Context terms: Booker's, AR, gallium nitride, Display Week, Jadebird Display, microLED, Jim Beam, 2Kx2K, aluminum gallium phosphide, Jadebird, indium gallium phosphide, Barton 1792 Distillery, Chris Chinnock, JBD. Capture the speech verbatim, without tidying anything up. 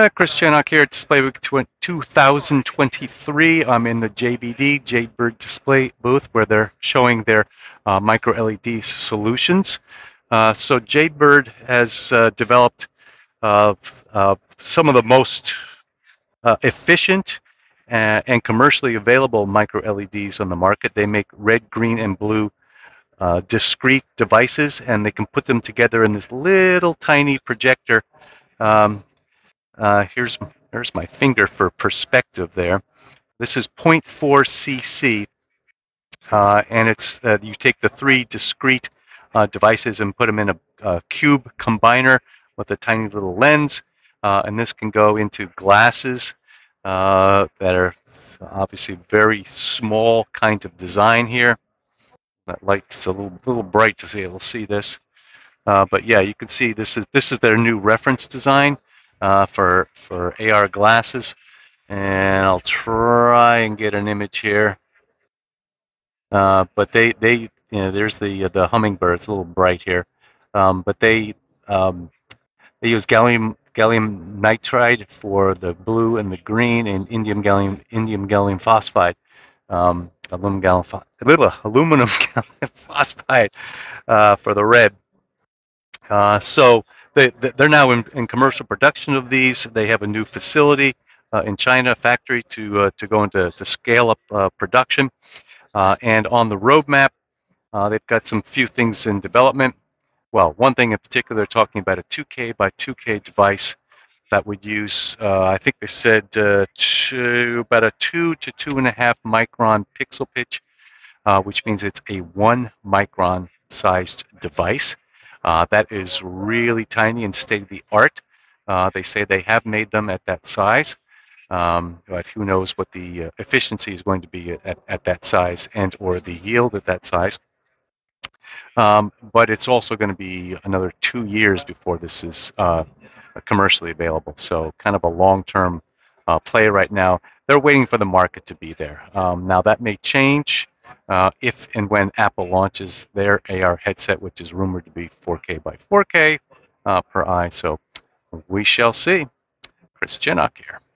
Uh, Chris Chinnock here at Display Week twenty twenty-three. I'm in the J B D, Jadebird Display booth, where they're showing their uh, micro L E D solutions. Uh, so Jadebird has uh, developed uh, uh, some of the most uh, efficient and, and commercially available micro L E Ds on the market. They make red, green, and blue uh, discrete devices, and they can put them together in this little tiny projector. Um, Uh, here's, here's my finger for perspective there. This is zero point four C C, uh, and it's uh, you take the three discrete uh, devices and put them in a, a cube combiner with a tiny little lens, uh, and this can go into glasses uh, that are obviously very small kind of design here. That light's a little, little bright to be able to see this. Uh, but yeah, you can see this is, this is their new reference design. Uh, for for A R glasses, and I'll try and get an image here. Uh, but they they you know, there's the the hummingbird. It's a little bright here, um, but they um, they use gallium gallium nitride for the blue and the green, and indium gallium indium gallium phosphide, um, aluminum gallium aluminum gallium phosphide uh, for the red. Uh, so. They, they're now in, in commercial production of these. They have a new facility uh, in China, factory to uh, to go into to scale up uh, production. Uh, and on the roadmap, uh, they've got some few things in development. Well, one thing in particular, they're talking about a two K by two K device that would use, uh, I think they said, uh, two, about a two to two and a half micron pixel pitch, uh, which means it's a one micron sized device. Uh, that is really tiny and state-of-the-art. Uh, they say they have made them at that size, um, but who knows what the uh, efficiency is going to be at, at that size and or the yield at that size. Um, but it's also going to be another two years before this is uh, commercially available, so kind of a long-term uh, play right now. They're waiting for the market to be there. Um, now, that may change. Uh, if and when Apple launches their A R headset, which is rumored to be four K by four K uh, per eye. So we shall see. Chris Chinnock here.